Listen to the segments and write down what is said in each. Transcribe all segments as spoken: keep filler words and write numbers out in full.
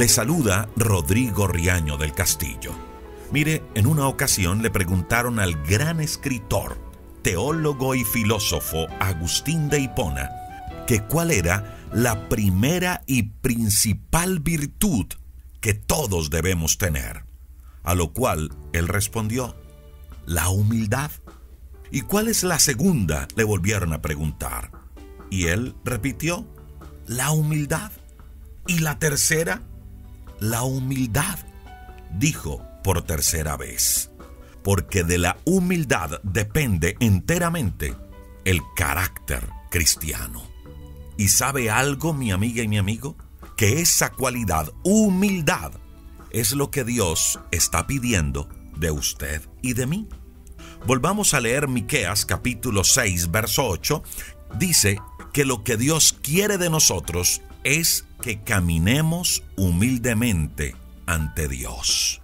Le saluda Rodrigo Riaño del Castillo. Mire, en una ocasión le preguntaron al gran escritor, teólogo y filósofo Agustín de Hipona que cuál era la primera y principal virtud que todos debemos tener, a lo cual él respondió: la humildad. ¿Y cuál es la segunda?, le volvieron a preguntar, y él repitió: la humildad. ¿Y la tercera? La humildad, dijo por tercera vez, porque de la humildad depende enteramente el carácter cristiano. ¿Y sabe algo, mi amiga y mi amigo? Que esa cualidad, humildad, es lo que Dios está pidiendo de usted y de mí. Volvamos a leer Miqueas capítulo seis, verso ocho. Dice que lo que Dios quiere de nosotros es que caminemos humildemente ante Dios.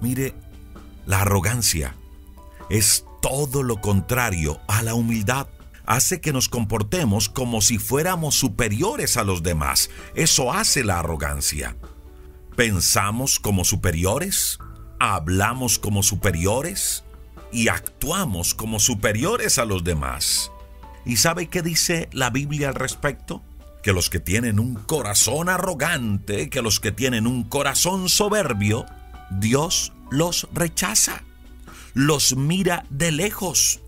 Mire, la arrogancia es todo lo contrario a la humildad. Hace que nos comportemos como si fuéramos superiores a los demás. Eso hace la arrogancia. Pensamos como superiores, hablamos como superiores y actuamos como superiores a los demás. ¿Y sabe qué dice la Biblia al respecto? Que los que tienen un corazón arrogante, que los que tienen un corazón soberbio, Dios los rechaza, los mira de lejos.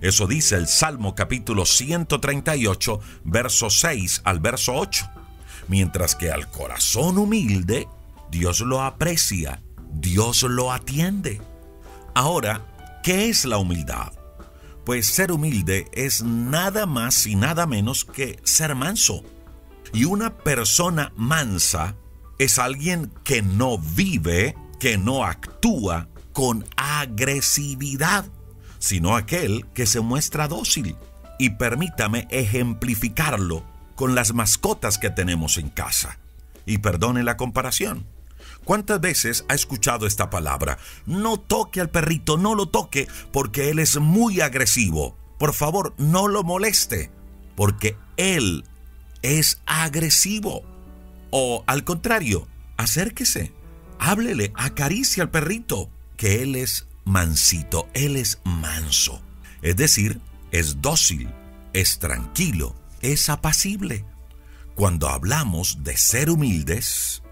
Eso dice el Salmo capítulo ciento treinta y ocho, verso seis al verso ocho. Mientras que al corazón humilde, Dios lo aprecia, Dios lo atiende. Ahora, ¿qué es la humildad? Pues ser humilde es nada más y nada menos que ser manso. Y una persona mansa es alguien que no vive, que no actúa con agresividad, sino aquel que se muestra dócil. Y permítame ejemplificarlo con las mascotas que tenemos en casa. Y perdone la comparación. ¿Cuántas veces ha escuchado esta palabra? No toque al perrito, no lo toque, porque él es muy agresivo. Por favor, no lo moleste, porque él es agresivo. O al contrario, acérquese, háblele, acaricie al perrito, que él es mansito, él es manso. Es decir, es dócil, es tranquilo, es apacible. Cuando hablamos de ser humildes,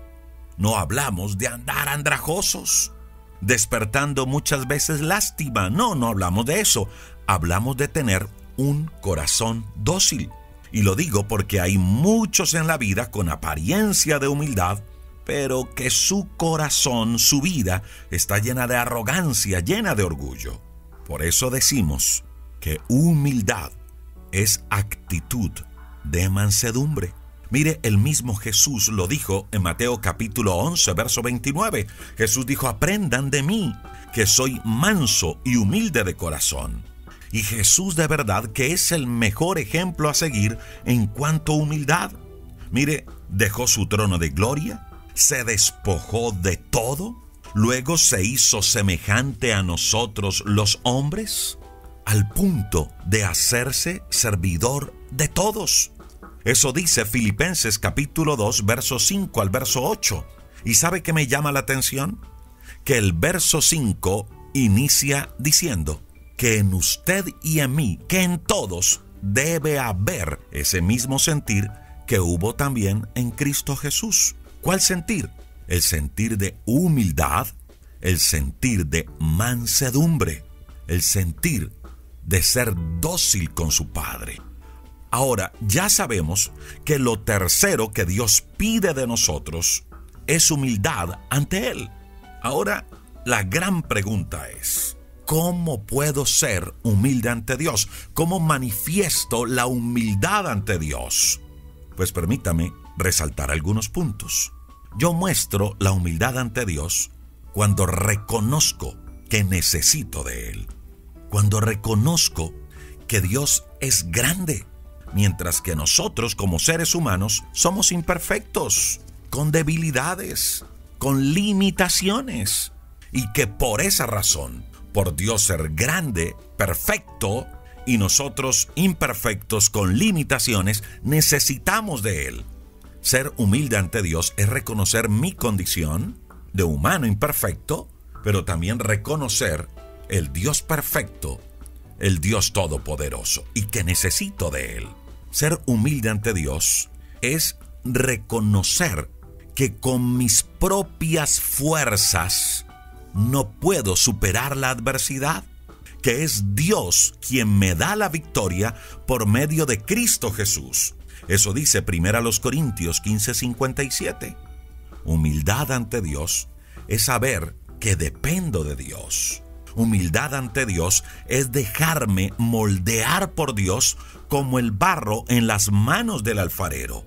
no hablamos de andar andrajosos, despertando muchas veces lástima. No, no hablamos de eso. Hablamos de tener un corazón dócil. Y lo digo porque hay muchos en la vida con apariencia de humildad, pero que su corazón, su vida, está llena de arrogancia, llena de orgullo. Por eso decimos que humildad es actitud de mansedumbre. Mire, el mismo Jesús lo dijo en Mateo capítulo once, verso veintinueve. Jesús dijo: aprendan de mí, que soy manso y humilde de corazón. Y Jesús de verdad que es el mejor ejemplo a seguir en cuanto a humildad. Mire, dejó su trono de gloria, se despojó de todo, luego se hizo semejante a nosotros los hombres, al punto de hacerse servidor de todos. Eso dice Filipenses capítulo dos, verso cinco al verso ocho. ¿Y sabe qué me llama la atención? Que el verso cinco inicia diciendo que en usted y en mí, que en todos, debe haber ese mismo sentir que hubo también en Cristo Jesús. ¿Cuál sentir? El sentir de humildad, el sentir de mansedumbre, el sentir de ser dócil con su Padre. Ahora, ya sabemos que lo tercero que Dios pide de nosotros es humildad ante Él. Ahora, la gran pregunta es: ¿cómo puedo ser humilde ante Dios? ¿Cómo manifiesto la humildad ante Dios? Pues permítame resaltar algunos puntos. Yo muestro la humildad ante Dios cuando reconozco que necesito de Él, cuando reconozco que Dios es grande. Mientras que nosotros como seres humanos somos imperfectos, con debilidades, con limitaciones. Y que por esa razón, por Dios ser grande, perfecto, y nosotros imperfectos con limitaciones, necesitamos de Él. Ser humilde ante Dios es reconocer mi condición de humano imperfecto, pero también reconocer el Dios perfecto, el Dios todopoderoso, y que necesito de Él. Ser humilde ante Dios es reconocer que con mis propias fuerzas no puedo superar la adversidad, que es Dios quien me da la victoria por medio de Cristo Jesús. Eso dice primero a los Corintios quince cincuenta y siete. Humildad ante Dios es saber que dependo de Dios. Humildad ante Dios es dejarme moldear por Dios como el barro en las manos del alfarero.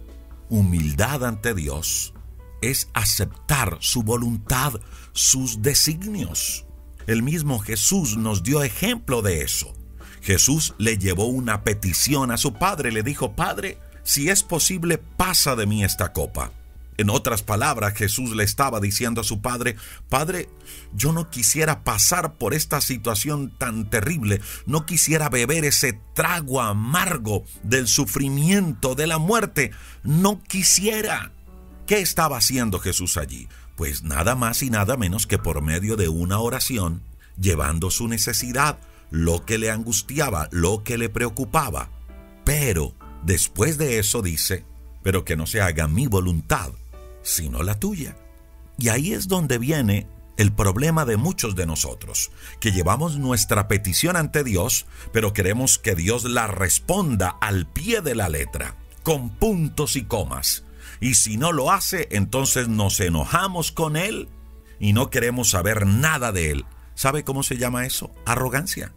Humildad ante Dios es aceptar su voluntad, sus designios. El mismo Jesús nos dio ejemplo de eso. Jesús le llevó una petición a su Padre. Le dijo: Padre, si es posible, pasa de mí esta copa. En otras palabras, Jesús le estaba diciendo a su Padre: Padre, yo no quisiera pasar por esta situación tan terrible, no quisiera beber ese trago amargo del sufrimiento, de la muerte, no quisiera. ¿Qué estaba haciendo Jesús allí? Pues nada más y nada menos que por medio de una oración, llevando su necesidad, lo que le angustiaba, lo que le preocupaba. Pero después de eso dice: pero que no se haga mi voluntad, sino la tuya. Y ahí es donde viene el problema de muchos de nosotros, que llevamos nuestra petición ante Dios, pero queremos que Dios la responda al pie de la letra, con puntos y comas. Y si no lo hace, entonces nos enojamos con Él y no queremos saber nada de Él. ¿Sabe cómo se llama eso? Arrogancia.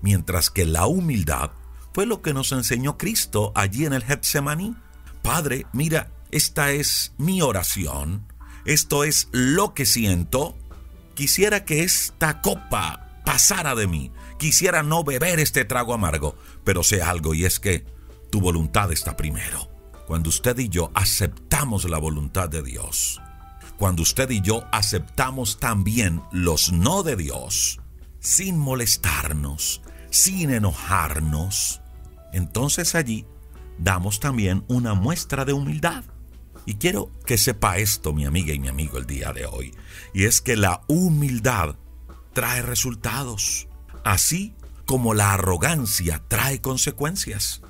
Mientras que la humildad fue lo que nos enseñó Cristo allí en el Getsemaní. Padre, mira, esta es mi oración, esto es lo que siento, quisiera que esta copa pasara de mí, quisiera no beber este trago amargo, pero sé algo, y es que tu voluntad está primero. Cuando usted y yo aceptamos la voluntad de Dios, cuando usted y yo aceptamos también los no de Dios, sin molestarnos, sin enojarnos, entonces allí damos también una muestra de humildad. Y quiero que sepa esto, mi amiga y mi amigo, el día de hoy. Y es que la humildad trae resultados, así como la arrogancia trae consecuencias.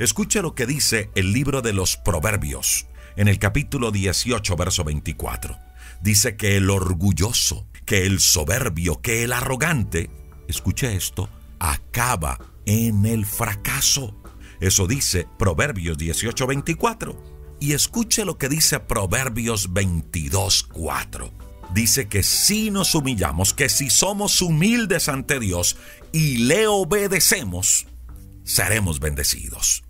Escuche lo que dice el libro de los Proverbios, en el capítulo dieciocho, verso veinticuatro. Dice que el orgulloso, que el soberbio, que el arrogante, escuche esto, acaba en el fracaso. Eso dice Proverbios dieciocho veinticuatro. Y escuche lo que dice Proverbios veintidós cuatro. Dice que si nos humillamos, que si somos humildes ante Dios y le obedecemos, seremos bendecidos.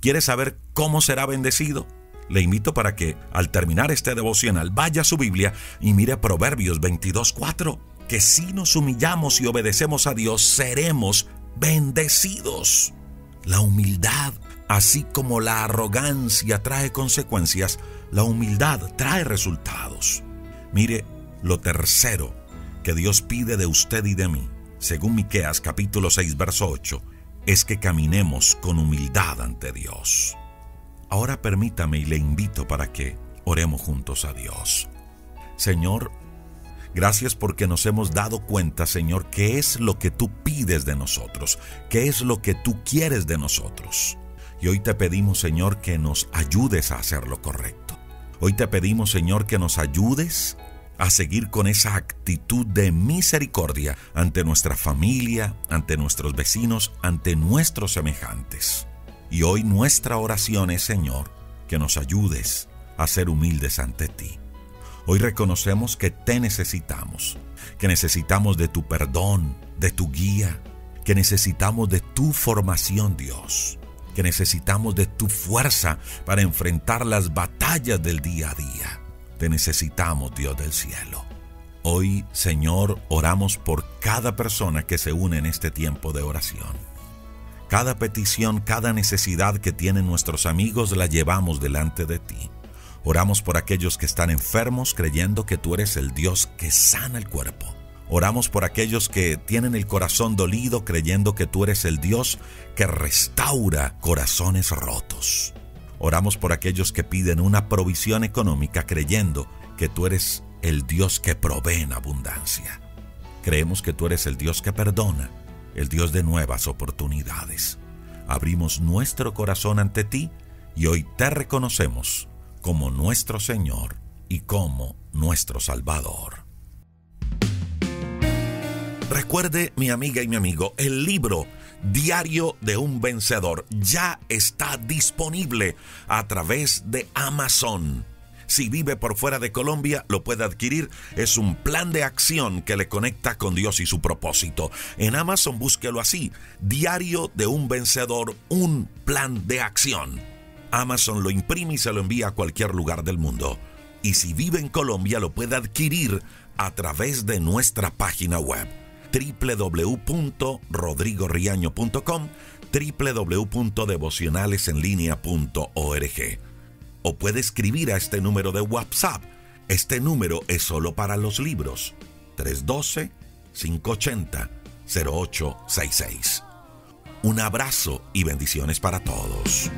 ¿Quiere saber cómo será bendecido? Le invito para que al terminar este devocional vaya a su Biblia y mire Proverbios veintidós cuatro. Que si nos humillamos y obedecemos a Dios, seremos bendecidos. La humildad, así como la arrogancia trae consecuencias, la humildad trae resultados. Mire lo tercero que Dios pide de usted y de mí, según Miqueas capítulo seis, verso ocho, es que caminemos con humildad ante Dios. Ahora permítame y le invito para que oremos juntos a Dios. Señor, gracias porque nos hemos dado cuenta, Señor, qué es lo que tú pides de nosotros, qué es lo que tú quieres de nosotros. Y hoy te pedimos, Señor, que nos ayudes a hacer lo correcto. Hoy te pedimos, Señor, que nos ayudes a seguir con esa actitud de misericordia ante nuestra familia, ante nuestros vecinos, ante nuestros semejantes. Y hoy nuestra oración es, Señor, que nos ayudes a ser humildes ante ti. Hoy reconocemos que te necesitamos, que necesitamos de tu perdón, de tu guía, que necesitamos de tu formación, Dios, que necesitamos de tu fuerza para enfrentar las batallas del día a día. Te necesitamos, Dios del cielo. Hoy, Señor, oramos por cada persona que se une en este tiempo de oración. Cada petición, cada necesidad que tienen nuestros amigos la llevamos delante de ti. Oramos por aquellos que están enfermos creyendo que tú eres el Dios que sana el cuerpo. Oramos por aquellos que tienen el corazón dolido creyendo que tú eres el Dios que restaura corazones rotos. Oramos por aquellos que piden una provisión económica creyendo que tú eres el Dios que provee en abundancia. Creemos que tú eres el Dios que perdona, el Dios de nuevas oportunidades. Abrimos nuestro corazón ante ti y hoy te reconocemos como nuestro Señor y como nuestro Salvador. Recuerde, mi amiga y mi amigo, el libro Diario de un Vencedor ya está disponible a través de Amazon. Si vive por fuera de Colombia, lo puede adquirir. Es un plan de acción que le conecta con Dios y su propósito. En Amazon búsquelo así, Diario de un Vencedor, un plan de acción. Amazon lo imprime y se lo envía a cualquier lugar del mundo. Y si vive en Colombia, lo puede adquirir a través de nuestra página web, doble u doble u doble u punto rodrigo riaño punto com, doble u doble u doble u punto devocionales en línea punto org. O puede escribir a este número de WhatsApp. Este número es solo para los libros. tres uno dos, cinco ocho cero, cero ocho seis seis. Un abrazo y bendiciones para todos.